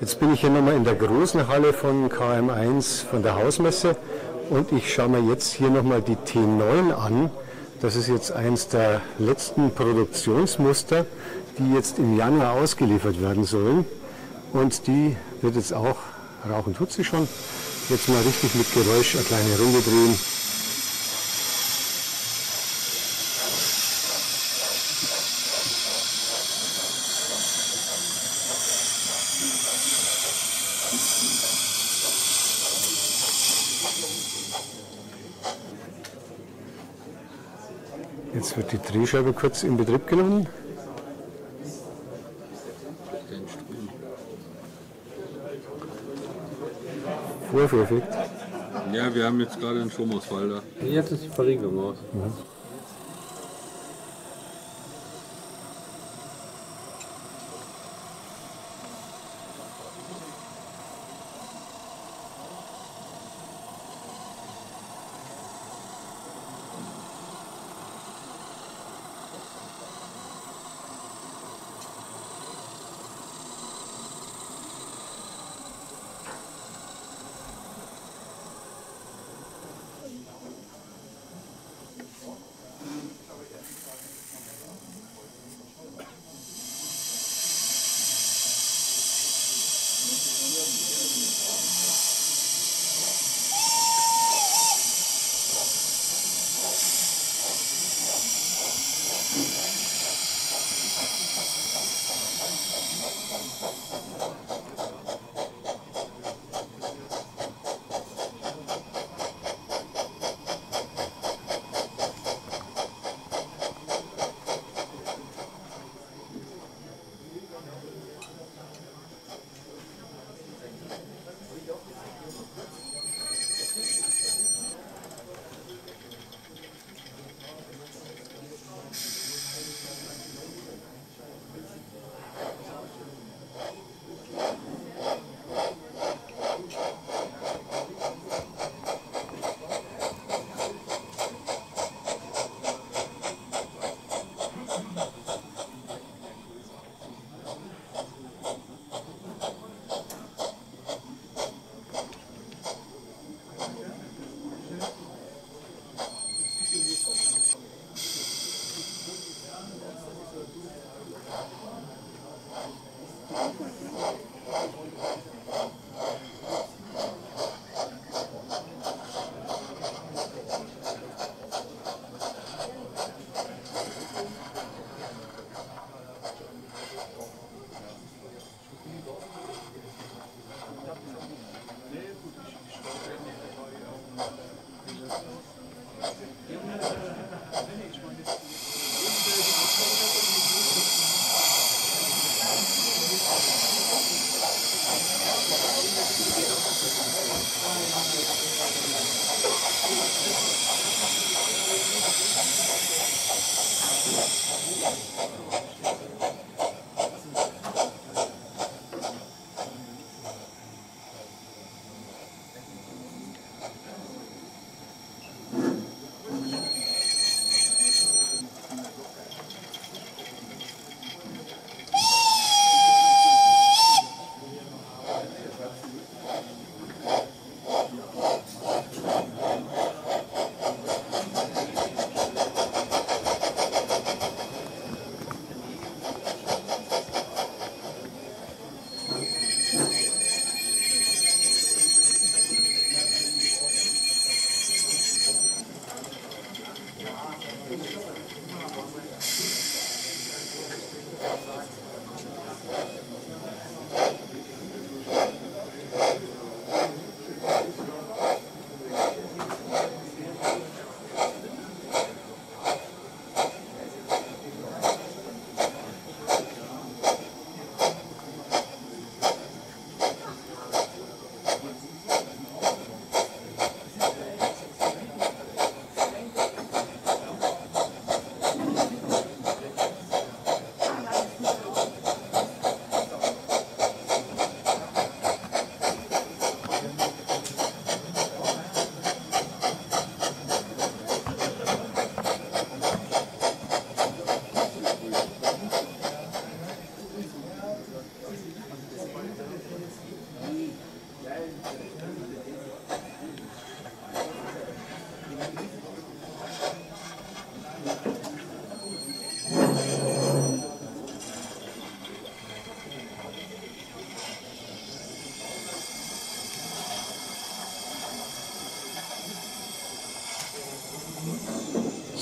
Jetzt bin ich hier nochmal in der großen Halle von KM1 von der Hausmesse und ich schaue mir jetzt hier nochmal die T9 an. Das ist jetzt eins der letzten Produktionsmuster, die jetzt im Januar ausgeliefert werden sollen. Und die wird jetzt auch, rauchen tut sie schon, jetzt mal richtig mit Geräusch eine kleine Runde drehen. Jetzt wird die Drehscheibe kurz in Betrieb genommen. Vorführeffekt. Ja, wir haben jetzt gerade einen Stromausfall da. Jetzt ist die Verriegelung aus. Mhm.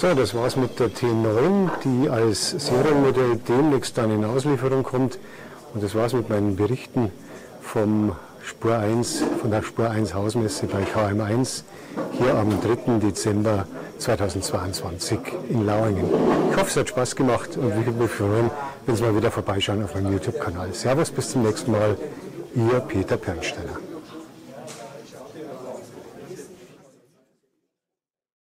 So, das war's mit der T9, die als Serienmodell demnächst dann in Auslieferung kommt. Und das war's mit meinen Berichten vom Spur 1, von der Spur 1 Hausmesse bei KM1 hier am 3. Dezember 2022 in Lauingen. Ich hoffe, es hat Spaß gemacht und ich würde mich freuen, wenn Sie mal wieder vorbeischauen auf meinem YouTube-Kanal. Servus, bis zum nächsten Mal. Ihr Peter Pernsteiner.